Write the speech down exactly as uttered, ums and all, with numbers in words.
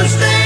understand.